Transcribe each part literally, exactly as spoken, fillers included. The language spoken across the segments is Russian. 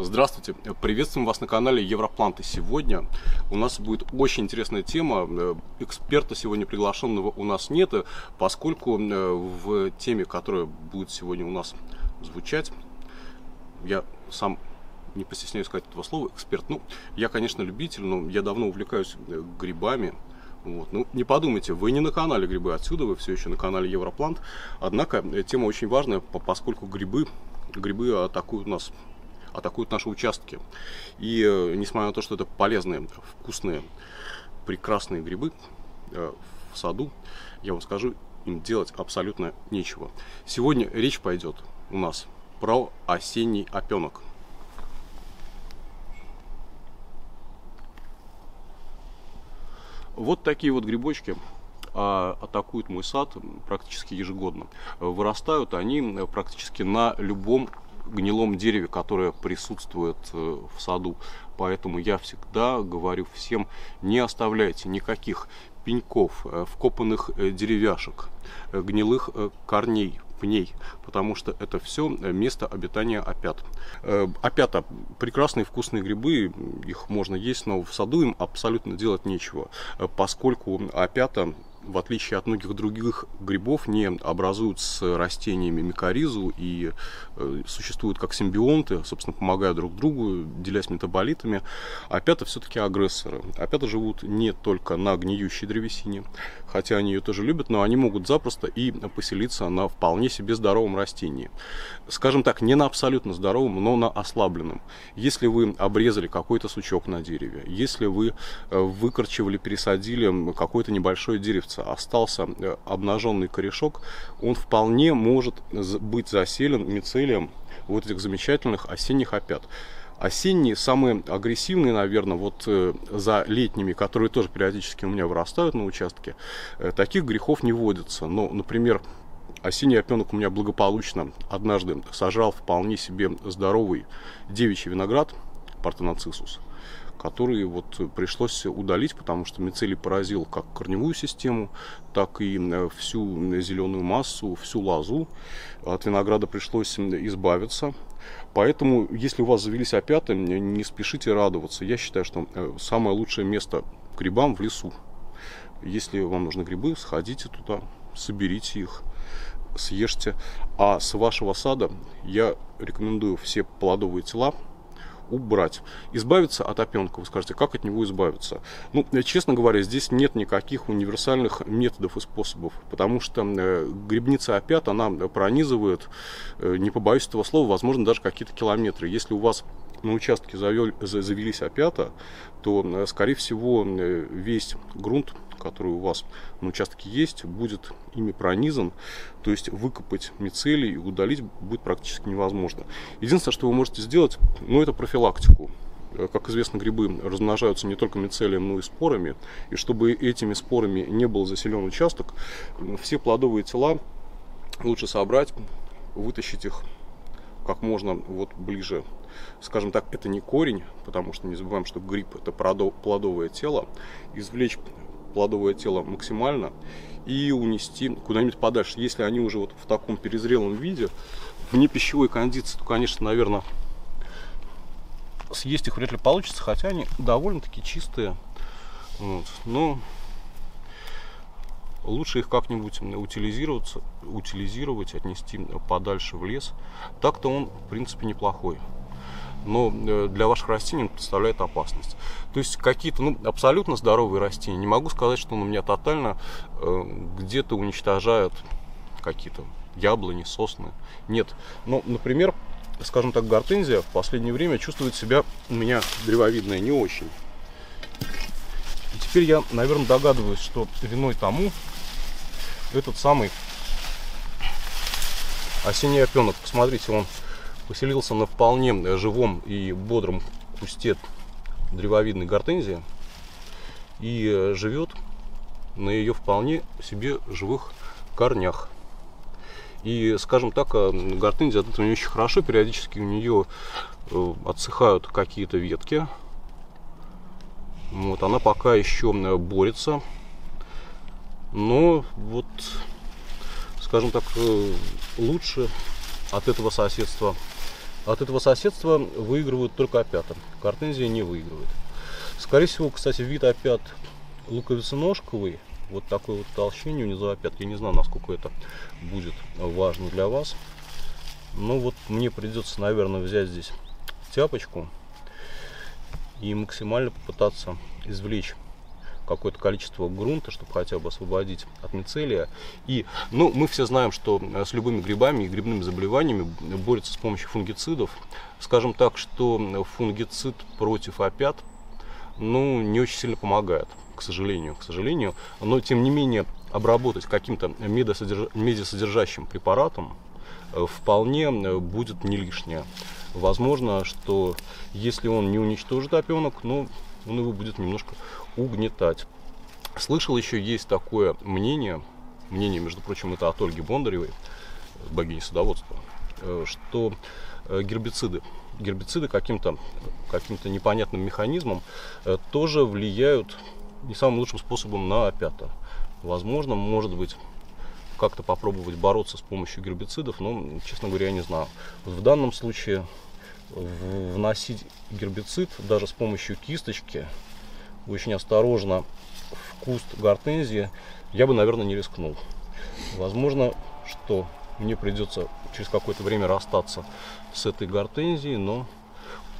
Здравствуйте, приветствуем вас на канале Европланты. Сегодня у нас будет очень интересная тема. Эксперта сегодня приглашенного у нас нет, поскольку в теме, которая будет сегодня у нас звучать, я сам не постесняюсь сказать этого слова, эксперт. Ну, я, конечно, любитель, но я давно увлекаюсь грибами. Вот. Ну, не подумайте, вы не на канале Грибы отсюда, вы все еще на канале Европлант. Однако тема очень важная, поскольку грибы, грибы атакуют нас. атакуют наши участки. И э, несмотря на то, что это полезные, вкусные, прекрасные грибы э, в саду, я вам скажу, им делать абсолютно нечего. Сегодня речь пойдет у нас про осенний опенок. Вот такие вот грибочки атакуют мой сад практически ежегодно. Вырастают они практически на любом гнилом дереве, которое присутствует в саду. Поэтому я всегда говорю всем: не оставляйте никаких пеньков, вкопанных деревяшек, гнилых корней, пней, потому что это все место обитания опят. Опята — прекрасные вкусные грибы, их можно есть, но в саду им абсолютно делать нечего, поскольку опята, в отличие от многих других грибов, не образуют с растениями микоризу и э, существуют как симбионты, собственно, помогая друг другу, делясь метаболитами. Опята все-таки агрессоры. Опята живут не только на гниющей древесине, хотя они ее тоже любят, но они могут запросто и поселиться на вполне себе здоровом растении. Скажем так, не на абсолютно здоровом, но на ослабленном. Если вы обрезали какой-то сучок на дереве, если вы выкорчевали, пересадили какое-то небольшое деревце, остался обнаженный корешок, он вполне может быть заселен мицелием вот этих замечательных осенних опят. Осенние самые агрессивные, наверное, вот за летними, которые тоже периодически у меня вырастают на участке, таких грехов не водится. Но, например, осенний опенок у меня благополучно однажды сажал вполне себе здоровый девичий виноград партеноциссус, которые вот пришлось удалить, потому что мицелий поразил как корневую систему, так и всю зеленую массу, всю лозу. От винограда пришлось избавиться. Поэтому, если у вас завелись опята, не спешите радоваться. Я считаю, что самое лучшее место к грибам в лесу. Если вам нужны грибы, сходите туда, соберите их, съешьте. А с вашего сада я рекомендую все плодовые тела убрать. Избавиться от опенка. Вы скажете, как от него избавиться? Ну, честно говоря, здесь нет никаких универсальных методов и способов, потому что грибница опят, она пронизывает, не побоюсь этого слова, возможно, даже какие-то километры. Если у вас на участке завелись опята, то, скорее всего, весь грунт, который у вас на участке есть, будет ими пронизан. То есть выкопать мицелий и удалить будет практически невозможно. Единственное, что вы можете сделать, ну, это профилактику. Как известно, грибы размножаются не только мицелием, но и спорами. И чтобы этими спорами не был заселен участок, все плодовые тела лучше собрать, вытащить их как можно вот ближе. Скажем так, это не корень, потому что не забываем, что гриб — это плодовое тело. Извлечь плодовое тело максимально и унести куда-нибудь подальше. Если они уже вот в таком перезрелом виде, вне пищевой кондиции, то, конечно, наверное, съесть их вряд ли получится, хотя они довольно-таки чистые. Вот. Но лучше их как-нибудь утилизироваться, утилизировать, отнести подальше в лес. Так-то он, в принципе, неплохой, но для ваших растений он представляет опасность. То есть какие-то, ну, абсолютно здоровые растения, не могу сказать, что он у меня тотально э, где-то уничтожает какие-то яблони, сосны. Нет. Но, например, скажем так, гортензия в последнее время чувствует себя у меня древовидная не очень. И теперь я, наверное, догадываюсь, что виной тому этот самый осенний опенок. Посмотрите, он поселился на вполне живом и бодром кусте древовидной гортензии и живет на ее вполне себе живых корнях. И, скажем так, гортензия от этого не очень хорошо. Периодически у нее отсыхают какие-то ветки. Вот, она пока еще борется. Но вот, скажем так, лучше от этого соседства От этого соседства выигрывают только опята. Кортензия не выигрывает. Скорее всего, кстати, вид опят луковиценожковый. Вот такой вот толщине внизу опят. Я не знаю, насколько это будет важно для вас. Ну вот мне придется, наверное, взять здесь тяпочку и максимально попытаться извлечь какое-то количество грунта, чтобы хотя бы освободить от мицелия. И, ну, мы все знаем, что с любыми грибами и грибными заболеваниями борются с помощью фунгицидов. Скажем так, что фунгицид против опят, ну, не очень сильно помогает, к сожалению, к сожалению. Но, тем не менее, обработать каким-то медиасодержащим препаратом вполне будет не лишнее. Возможно, что если он не уничтожит опенок, ну, он его будет немножко угнетать. Слышал, еще есть такое мнение, мнение, между прочим, это от Ольги Бондаревой, богини садоводства, что гербициды, гербициды каким-то каким-то непонятным механизмом тоже влияют не самым лучшим способом на опята. Возможно, может быть, как-то попробовать бороться с помощью гербицидов, но, честно говоря, я не знаю. В данном случае вносить гербицид даже с помощью кисточки очень осторожно в куст гортензии я бы, наверное, не рискнул. Возможно, что мне придется через какое-то время расстаться с этой гортензией, но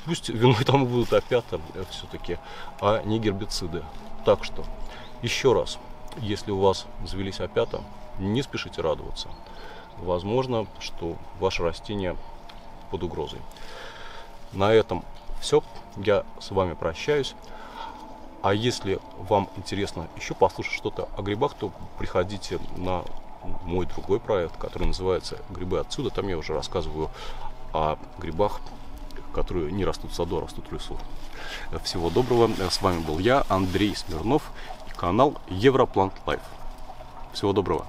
пусть виной тому будут опята все-таки, а не гербициды. Так что еще раз, если у вас завелись опята, не спешите радоваться. Возможно, что ваше растение под угрозой. На этом все. Я с вами прощаюсь. А если вам интересно еще послушать что-то о грибах, то приходите на мой другой проект, который называется «Грибы отсюда». Там я уже рассказываю о грибах, которые не растут в саду, а растут в лесу. Всего доброго. С вами был я, Андрей Смирнов, и канал «Европлант Лайф». Всего доброго.